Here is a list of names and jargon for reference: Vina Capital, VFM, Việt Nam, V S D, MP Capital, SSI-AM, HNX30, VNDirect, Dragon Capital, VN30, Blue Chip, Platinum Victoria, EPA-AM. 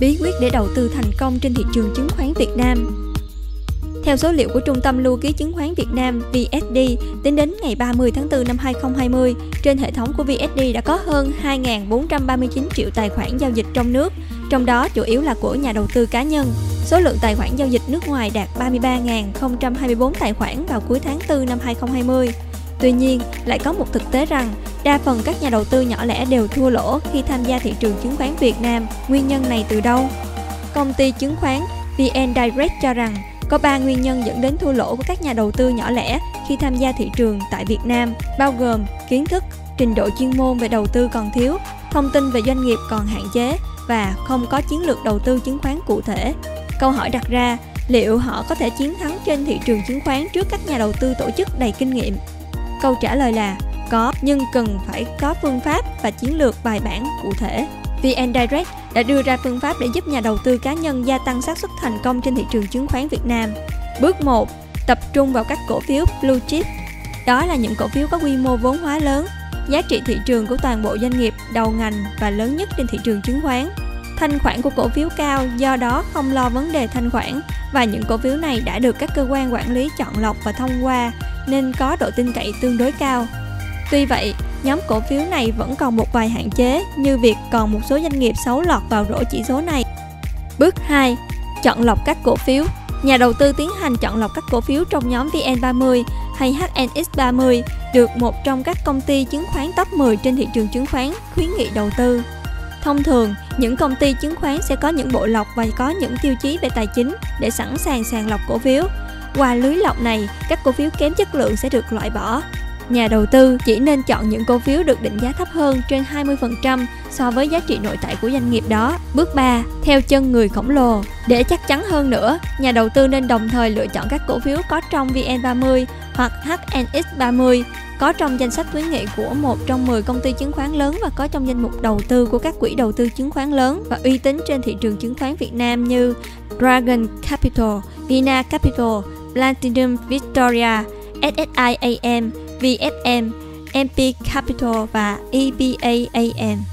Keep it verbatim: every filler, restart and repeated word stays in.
bí quyết để đầu tư thành công trên thị trường chứng khoán Việt Nam. Theo số liệu của Trung tâm Lưu ký Chứng khoán Việt Nam V S D, tính đến ngày ba mươi tháng tư năm hai nghìn không trăm hai mươi, trên hệ thống của V S D đã có hơn hai nghìn bốn trăm ba mươi chín triệu tài khoản giao dịch trong nước, trong đó chủ yếu là của nhà đầu tư cá nhân. Số lượng tài khoản giao dịch nước ngoài đạt ba mươi ba nghìn không trăm hai mươi bốn tài khoản vào cuối tháng tư năm hai nghìn không trăm hai mươi. Tuy nhiên, lại có một thực tế rằng, đa phần các nhà đầu tư nhỏ lẻ đều thua lỗ khi tham gia thị trường chứng khoán Việt Nam. Nguyên nhân này từ đâu? Công ty chứng khoán V N Direct cho rằng, có ba nguyên nhân dẫn đến thua lỗ của các nhà đầu tư nhỏ lẻ khi tham gia thị trường tại Việt Nam, bao gồm kiến thức, trình độ chuyên môn về đầu tư còn thiếu, thông tin về doanh nghiệp còn hạn chế và không có chiến lược đầu tư chứng khoán cụ thể. Câu hỏi đặt ra, liệu họ có thể chiến thắng trên thị trường chứng khoán trước các nhà đầu tư tổ chức đầy kinh nghiệm? Câu trả lời là có, nhưng cần phải có phương pháp và chiến lược bài bản cụ thể. V N Direct đã đưa ra phương pháp để giúp nhà đầu tư cá nhân gia tăng xác suất thành công trên thị trường chứng khoán Việt Nam. Bước một. Tập trung vào các cổ phiếu Blue Chip. Đó là những cổ phiếu có quy mô vốn hóa lớn, giá trị thị trường của toàn bộ doanh nghiệp, đầu ngành và lớn nhất trên thị trường chứng khoán. Thanh khoản của cổ phiếu cao, do đó không lo vấn đề thanh khoản, và những cổ phiếu này đã được các cơ quan quản lý chọn lọc và thông qua nên có độ tin cậy tương đối cao. Tuy vậy, nhóm cổ phiếu này vẫn còn một vài hạn chế, như việc còn một số doanh nghiệp xấu lọt vào rổ chỉ số này. Bước hai. Chọn lọc các cổ phiếu. Nhà đầu tư tiến hành chọn lọc các cổ phiếu trong nhóm V N ba mươi hay H N X ba mươi được một trong các công ty chứng khoán top mười trên thị trường chứng khoán khuyến nghị đầu tư. Thông thường, những công ty chứng khoán sẽ có những bộ lọc và có những tiêu chí về tài chính để sẵn sàng sàng lọc cổ phiếu. Qua lưới lọc này, các cổ phiếu kém chất lượng sẽ được loại bỏ. Nhà đầu tư chỉ nên chọn những cổ phiếu được định giá thấp hơn trên hai mươi phần trăm so với giá trị nội tại của doanh nghiệp đó. Bước ba. Theo chân người khổng lồ. Để chắc chắn hơn nữa, nhà đầu tư nên đồng thời lựa chọn các cổ phiếu có trong V N ba mươi hoặc H N X ba mươi, có trong danh sách khuyến nghị của một trong mười công ty chứng khoán lớn và có trong danh mục đầu tư của các quỹ đầu tư chứng khoán lớn và uy tín trên thị trường chứng khoán Việt Nam như Dragon Capital, Vina Capital, Platinum Victoria, S S I A M, V F M, M P Capital và E P A A M.